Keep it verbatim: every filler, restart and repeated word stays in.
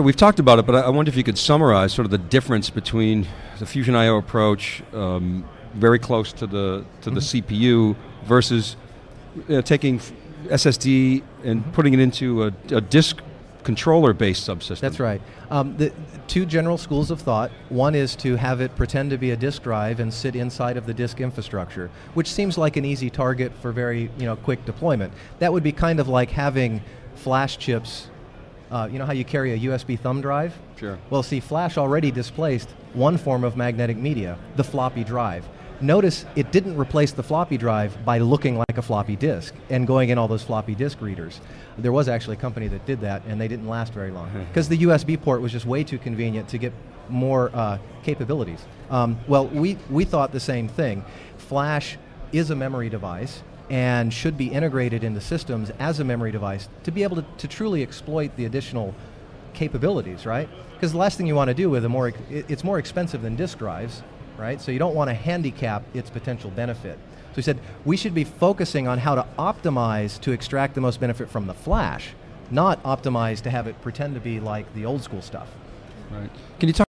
So we've talked about it, but I, I wonder if you could summarize sort of the difference between the Fusion I O approach, um, very close to the to mm-hmm. the C P U, versus uh, taking S S D and mm-hmm. putting it into a, a disk controller-based subsystem. That's right. Um, the two general schools of thought. One is to have it pretend to be a disk drive and sit inside of the disk infrastructure, which seems like an easy target for very you know quick deployment. That would be kind of like having flash chips. Uh, you know how you carry a U S B thumb drive? Sure. Well, see, flash already displaced one form of magnetic media, the floppy drive. Notice it didn't replace the floppy drive by looking like a floppy disk and going in all those floppy disk readers. There was actually a company that did that, and they didn't last very long because the U S B port was just way too convenient to get more uh, capabilities. Um, well, we, we thought the same thing. Flash is a memory device and should be integrated into systems as a memory device to be able to, to truly exploit the additional capabilities, right? Because the last thing you want to do with a more, it's more expensive than disk drives, right? So you don't want to handicap its potential benefit. So we said, we should be focusing on how to optimize to extract the most benefit from the flash, not optimize to have it pretend to be like the old school stuff. Right. Can you talk